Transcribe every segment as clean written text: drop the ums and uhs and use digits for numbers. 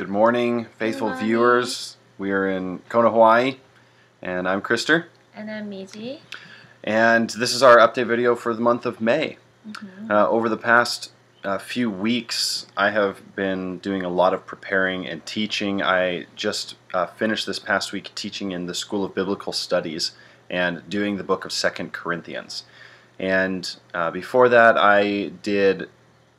Good morning, faithful viewers. We are in Kona, Hawaii, and I'm Christer. And I'm Miji. And this is our update video for the month of May. Over the past few weeks, I have been doing a lot of preparing and teaching. I just finished this past week teaching in the School of Biblical Studies and doing the book of 2 Corinthians. And before that, I did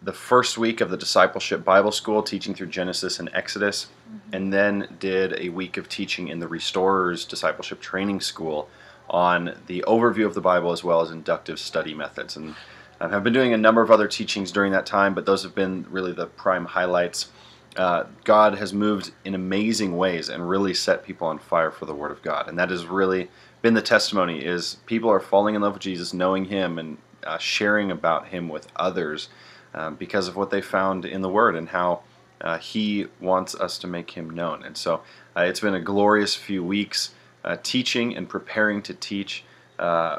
the first week of the Discipleship Bible School, teaching through Genesis and Exodus, and then did a week of teaching in the Restorers Discipleship Training School on the overview of the Bible as well as inductive study methods. And I've been doing a number of other teachings during that time, but those have been really the prime highlights. God has moved in amazing ways and really set people on fire for the Word of God. And that has really been the testimony, is people are falling in love with Jesus, knowing Him, and sharing about Him with others, because of what they found in the Word and how He wants us to make Him known. And so it's been a glorious few weeks teaching and preparing to teach.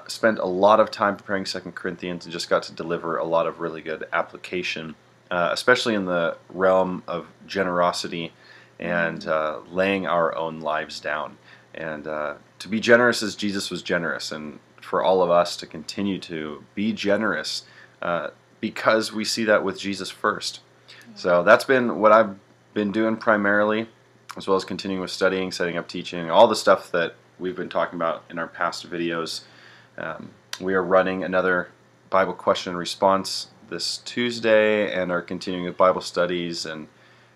Spent a lot of time preparing 2 Corinthians and just got to deliver a lot of really good application, especially in the realm of generosity and laying our own lives down. And to be generous as Jesus was generous, and for all of us to continue to be generous because we see that with Jesus first. So that's been what I've been doing primarily, as well as continuing with studying, setting up teaching, all the stuff that we've been talking about in our past videos. We are running another Bible question and response this Tuesday and are continuing with Bible studies and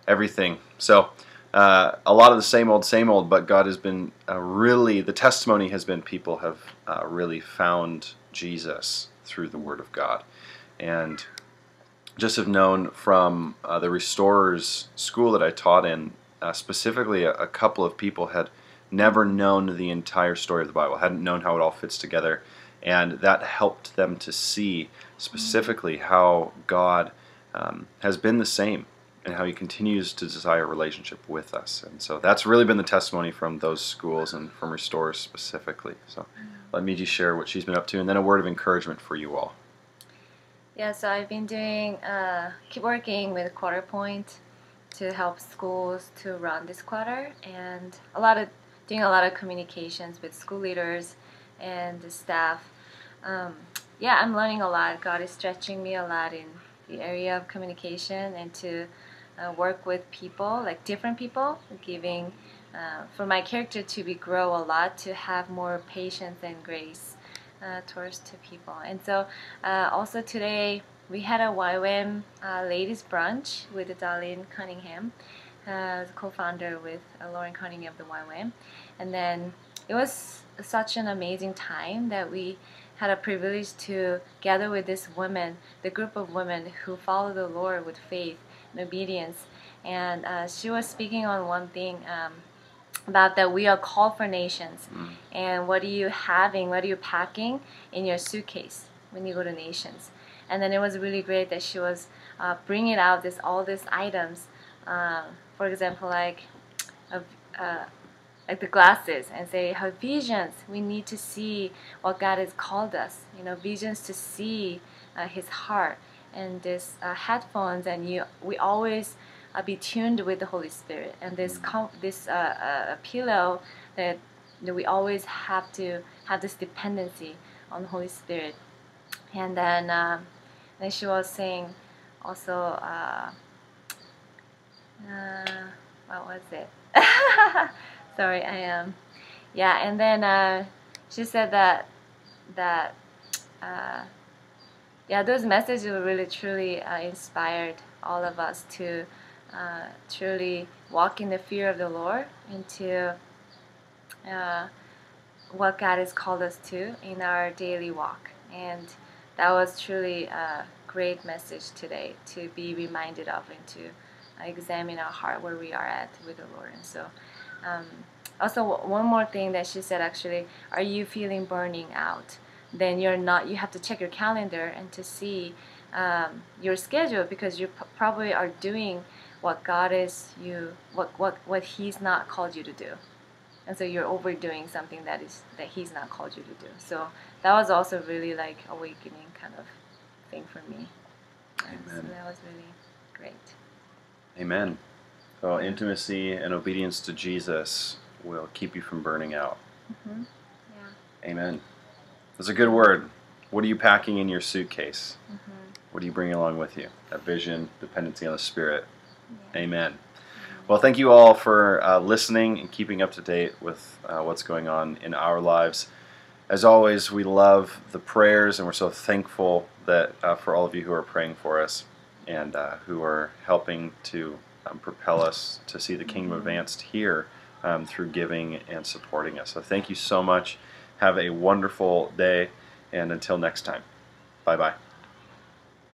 everything. So a lot of the same old, but God has been really, the testimony has been people have really found Jesus through the Word of God. And just have known from the Restorers School that I taught in, specifically a couple of people had never known the entire story of the Bible, hadn't known how it all fits together, and that helped them to see specifically how God has been the same and how He continues to desire a relationship with us. And so that's really been the testimony from those schools and from Restorers specifically. So let me just share what she's been up to, and then a word of encouragement for you all. Yeah, so I've been doing, keep working with Quarterpoint to help schools to run this quarter, and doing a lot of communications with school leaders and the staff. Yeah, I'm learning a lot. God is stretching me a lot in the area of communication and to work with people, like different people, giving for my character to grow a lot, to have more patience and grace towards to people. And so also today we had a YWAM ladies brunch with Darlene Cunningham, co-founder with Lauren Cunningham of the YWAM, and then it was such an amazing time that we had a privilege to gather with this woman, the group of women who follow the Lord with faith and obedience. And she was speaking on one thing, about that we are called for nations, and what are you having, what are you packing in your suitcase when you go to nations. And then it was really great that she was bringing out all these items, for example, like the glasses, and say her visions, we need to see what God has called us, you know, visions to see His heart, and this headphones, and we always be tuned with the Holy Spirit, and this pillow that we always have to have this dependency on the Holy Spirit. And then she was saying also, what was it? Sorry, I am. Yeah, and then she said that those messages were really truly inspired all of us to truly walk in the fear of the Lord, into what God has called us to in our daily walk. And that was truly a great message today to be reminded of, and to examine our heart where we are at with the Lord. And so also one more thing that she said, actually, are you feeling burning out? Then you're not, you have to check your calendar and to see your schedule, because you probably are doing what God is what He's not called you to do, and so you're overdoing something that He's not called you to do. So that was also really like awakening kind of thing for me. Amen. So that was really great. Amen. So intimacy and obedience to Jesus will keep you from burning out. Mm-hmm. Yeah. Amen. That's a good word. What are you packing in your suitcase? Mm-hmm. What do you bring along with you? A vision, dependency on the Spirit. Yeah. Amen. Mm-hmm. Well, thank you all for listening and keeping up to date with what's going on in our lives. As always, we love the prayers, and we're so thankful that for all of you who are praying for us and who are helping to propel us to see the kingdom advanced here through giving and supporting us. So thank you so much. Have a wonderful day, and until next time, bye-bye.